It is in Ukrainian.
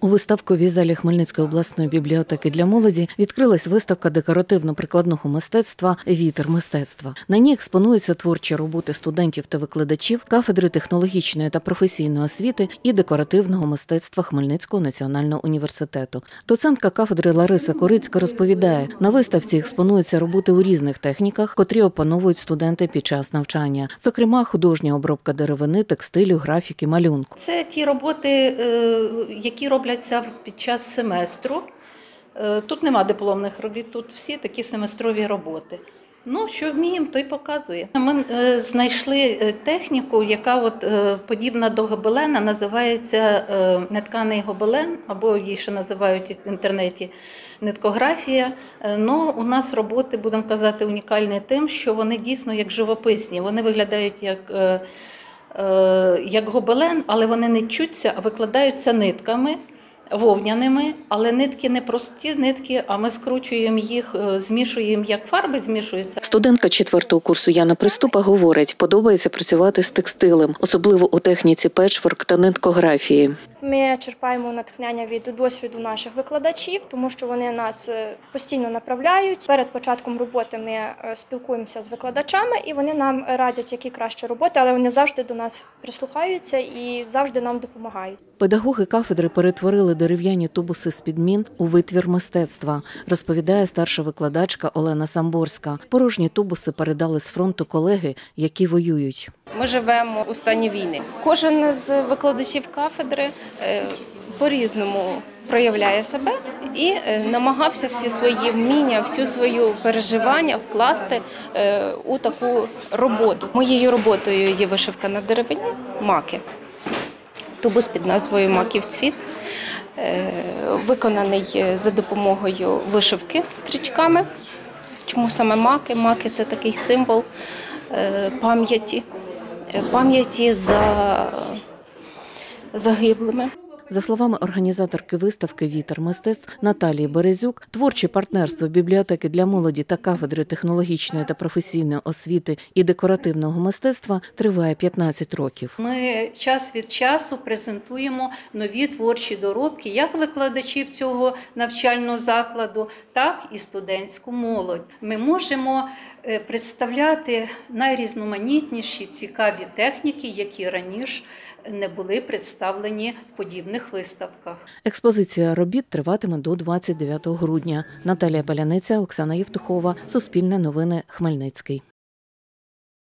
У виставковій залі Хмельницької обласної бібліотеки для молоді відкрилась виставка декоративно-прикладного мистецтва «Вітер мистецтва». На ній експонуються творчі роботи студентів та викладачів кафедри технологічної та професійної освіти і декоративного мистецтва Хмельницького національного університету. Доцентка кафедри Лариса Корицька розповідає, на виставці експонуються роботи у різних техніках, котрі опановують студенти під час навчання. Зокрема, художня обробка деревини, текстилю, графіки, малюнку. Це ті роботи, які роблять під час семестру. Тут нема дипломних робіт, тут всі такі семестрові роботи. Ну, що вміємо, то й показує. Ми знайшли техніку, яка от подібна до гобелена, називається нетканий гобелен, або її ще називають в інтернеті ниткографія. Ну, у нас роботи, будемо казати, унікальні тим, що вони дійсно як живописні. Вони виглядають як гобелен, але вони не чуться, а викладаються нитками вовняними, але нитки не прості нитки, а ми скручуємо їх, змішуємо, як фарби змішуються. Студентка 4-го курсу Яна Приступа говорить, подобається працювати з текстилем, особливо у техніці петчворк та ниткографії. Ми черпаємо натхнення від досвіду наших викладачів, тому що вони нас постійно направляють. Перед початком роботи ми спілкуємося з викладачами і вони нам радять, які краще роботи, але вони завжди до нас прислухаються і завжди нам допомагають. Педагоги кафедри перетворили дерев'яні тубуси з підмін у витвір мистецтва, розповідає старша викладачка Олена Самборська. Порожні тубуси передали з фронту колеги, які воюють. Ми живемо у стані війни. Кожен з викладачів кафедри по-різному проявляє себе і намагався всі свої вміння, всю свою переживання вкласти у таку роботу. Моєю роботою є вишивка на деревині маки. Тубус під назвою «Маківцвіт», виконаний за допомогою вишивки стрічками. Чому саме маки? Маки – це такий символ пам'яті за загиблими. За словами організаторки виставки «Вітер мистецтв» Наталії Березюк, творче партнерство бібліотеки для молоді та кафедри технологічної та професійної освіти і декоративного мистецтва триває 15 років. Ми час від часу презентуємо нові творчі доробки як викладачів цього навчального закладу, так і студентську молодь. Ми можемо представляти найрізноманітніші цікаві техніки, які раніше не були представлені в подібних виставках. Експозиція робіт триватиме до 29 грудня. Наталія Баляниця, Оксана Євтухова, Суспільне новини, Хмельницький.